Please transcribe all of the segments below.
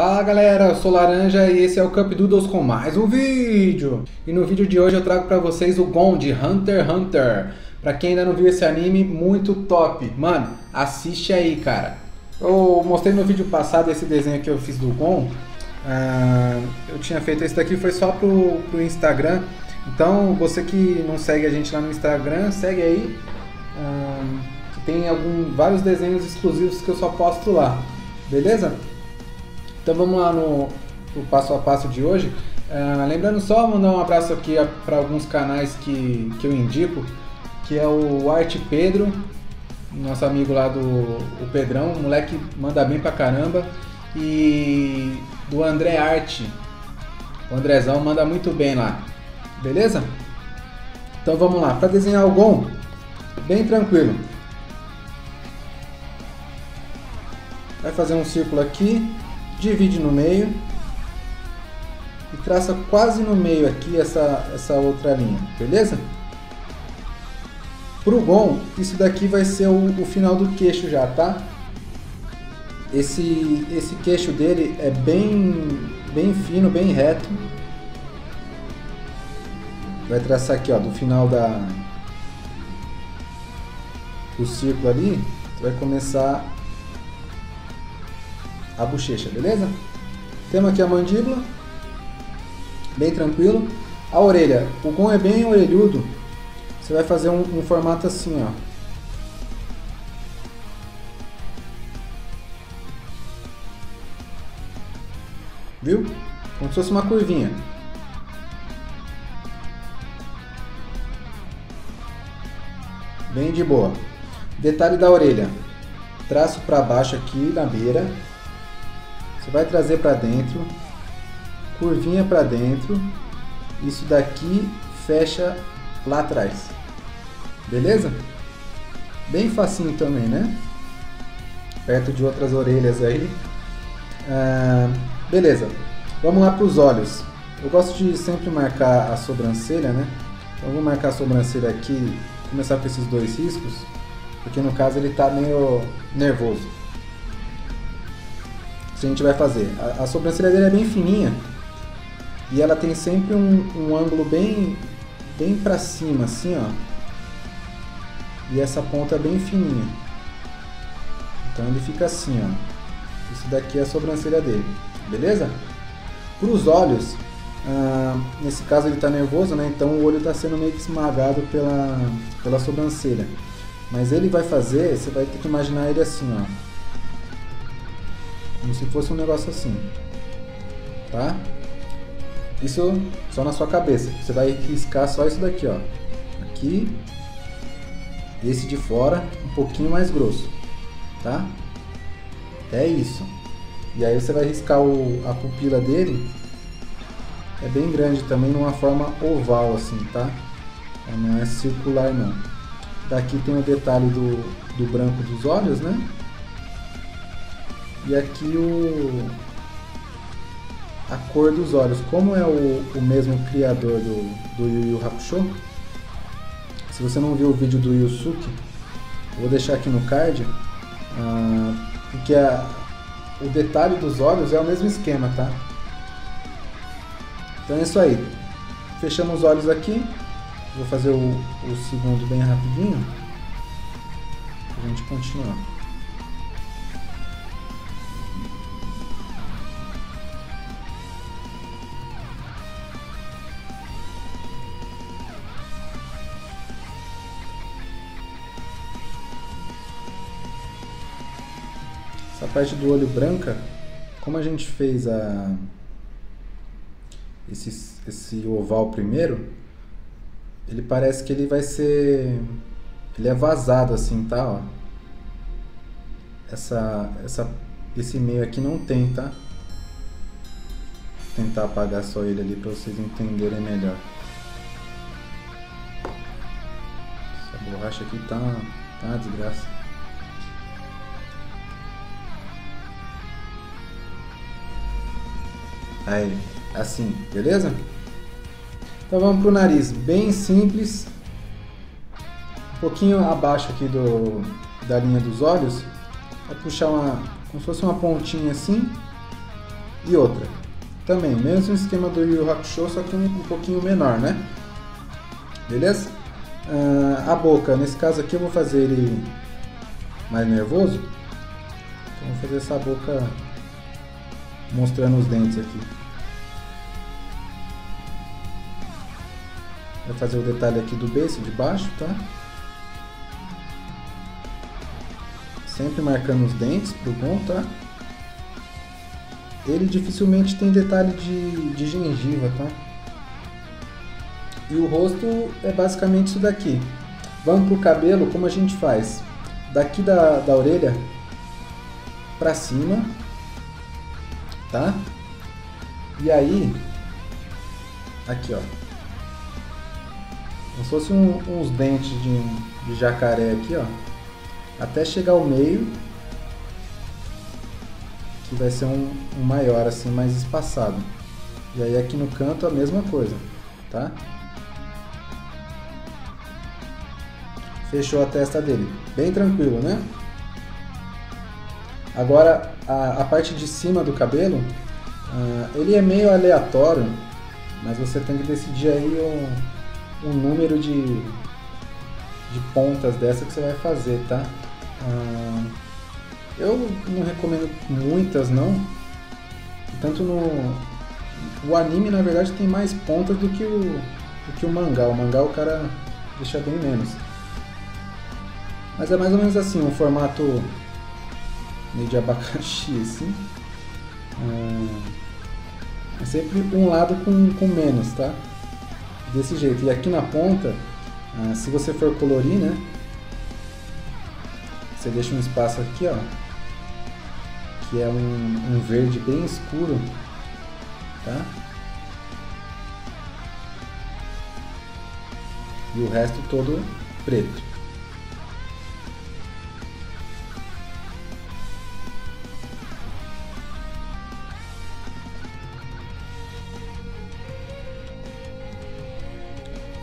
Fala galera, eu sou Laranja e esse é o Cup Doodles com mais um vídeo. E no vídeo de hoje eu trago pra vocês o Gon de Hunter x Hunter. Pra quem ainda não viu esse anime, muito top. Mano, assiste aí, cara. Eu mostrei no vídeo passado esse desenho que eu fiz do Gon. Eu tinha feito esse daqui, foi só pro Instagram. Então, você que não segue a gente lá no Instagram, segue aí. Que tem vários desenhos exclusivos que eu só posto lá. Beleza? Então vamos lá no passo a passo de hoje. Lembrando só, mandar um abraço aqui para alguns canais que eu indico, que é o Arte Pedro, nosso amigo lá do Pedrão, o moleque manda bem pra caramba, e do André Arte, o Andrezão manda muito bem lá, beleza? Então vamos lá, para desenhar o Gon, bem tranquilo. Vai fazer um círculo aqui, divide no meio e traça quase no meio aqui essa outra linha, beleza? Pro Gon, isso daqui vai ser o final do queixo já, tá? Esse queixo dele é bem fino, bem reto. Vai traçar aqui, ó, do final do círculo ali, vai começar a bochecha, beleza? Temos aqui a mandíbula, bem tranquilo. A orelha, o Gon é bem orelhudo, você vai fazer um formato assim, ó. Viu? Como se fosse uma curvinha. Bem de boa. Detalhe da orelha, traço para baixo aqui na beira. Vai trazer para dentro, curvinha para dentro, isso daqui fecha lá atrás, beleza? Bem facinho também, né? Perto de outras orelhas aí. Beleza, vamos lá para os olhos. Eu gosto de sempre marcar a sobrancelha, né? Então vou marcar a sobrancelha aqui, começar com esses dois riscos, porque no caso ele tá meio nervoso. A gente vai fazer. A sobrancelha dele é bem fininha e ela tem sempre um ângulo bem pra cima, assim, ó. E essa ponta é bem fininha. Então ele fica assim, ó. Isso daqui é a sobrancelha dele, beleza? Pros olhos, nesse caso ele tá nervoso, né? Então o olho tá sendo meio que esmagado pela sobrancelha. Mas ele vai fazer, você vai ter que imaginar ele assim, ó. Como se fosse um negócio assim, tá? Isso só na sua cabeça. Você vai riscar só isso daqui, ó. Aqui, esse de fora, um pouquinho mais grosso, tá? É isso. E aí você vai riscar a pupila dele. É bem grande também, numa forma oval assim, tá? Não é circular não. Daqui tem o detalhe do branco dos olhos, né? E aqui a cor dos olhos, como é o mesmo criador do Yu Yu Hakusho. Se você não viu o vídeo do Yusuke, eu vou deixar aqui no card, porque o detalhe dos olhos é o mesmo esquema, tá? Então é isso aí, fechamos os olhos aqui, vou fazer o segundo bem rapidinho, pra gente continuar. Essa parte do olho branca, como a gente fez esse oval primeiro, ele parece que ele vai ser, ele é vazado assim, tá? Ó. Esse meio aqui não tem, tá? Vou tentar apagar só ele ali para vocês entenderem melhor. Essa borracha aqui tá uma desgraça. Aí, assim, beleza? Então vamos pro nariz, bem simples, um pouquinho abaixo aqui da linha dos olhos, vai puxar como se fosse uma pontinha assim, E outra, também o mesmo esquema do Yu Yu Hakusho, só que um pouquinho menor, né? Beleza? A boca, nesse caso aqui eu vou fazer ele mais nervoso. Então, vou fazer essa boca mostrando os dentes aqui. Vou fazer o detalhe aqui do beiço de baixo, tá? Sempre marcando os dentes pro Gon, tá? Ele dificilmente tem detalhe de gengiva, tá? E o rosto é basicamente isso daqui. Vamos pro cabelo, como a gente faz? Daqui da orelha pra cima, tá? E aí, aqui ó, como se fosse uns dentes de jacaré aqui ó, até chegar ao meio, que vai ser um maior assim, mais espaçado. E aí aqui no canto a mesma coisa, tá? Fechou a testa dele, bem tranquilo, né? Agora a parte de cima do cabelo, ele é meio aleatório, mas você tem que decidir aí um número de pontas dessa que você vai fazer, tá? Eu não recomendo muitas não, tanto o anime na verdade tem mais pontas do que o mangá. O mangá o cara deixa bem menos, mas é mais ou menos assim, um formato meio de abacaxi assim. É sempre um lado com menos, tá? Desse jeito. E aqui na ponta, se você for colorir, né, você deixa um espaço aqui ó, que é um verde bem escuro, tá? E o resto todo preto.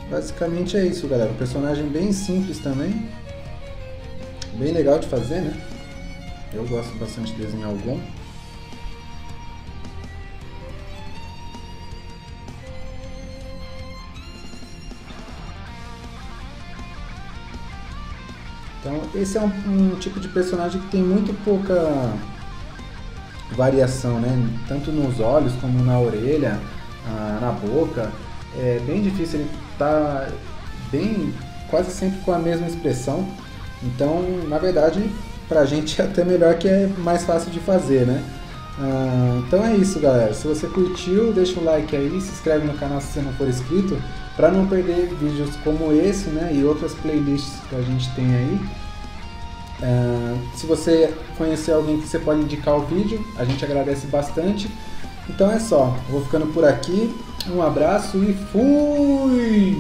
Basicamente é isso, galera. Um personagem bem simples também, bem legal de fazer, né? Eu gosto bastante de desenhar o Gon. Então esse é um tipo de personagem que tem muito pouca variação, né? Tanto nos olhos como na orelha, na boca. É bem difícil, ele tá bem, quase sempre com a mesma expressão. Então, na verdade, pra gente é até melhor, que é mais fácil de fazer, né? Então é isso, galera. Se você curtiu, deixa o like aí, se inscreve no canal se você não for inscrito, pra não perder vídeos como esse, né? E outras playlists que a gente tem aí. Se você conhecer alguém que você pode indicar o vídeo, a gente agradece bastante. Então é só, vou ficando por aqui. Um abraço e fui!